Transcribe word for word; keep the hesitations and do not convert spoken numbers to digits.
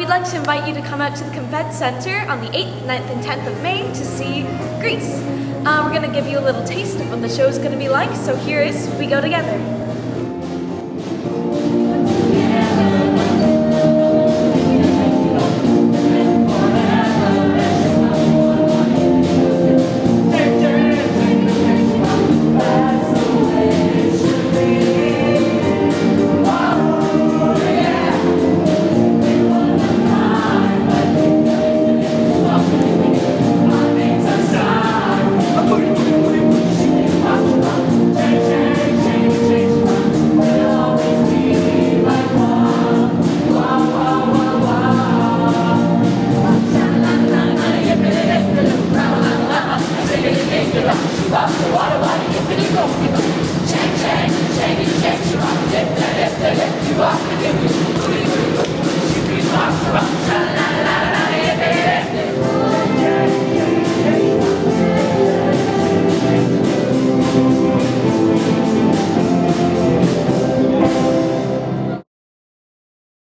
We'd like to invite you to come out to the Confed Centre on the eighth, ninth and tenth of May to see Grease. Uh, we're going to give you a little taste of what the show's going to be like, so here is We Go Together.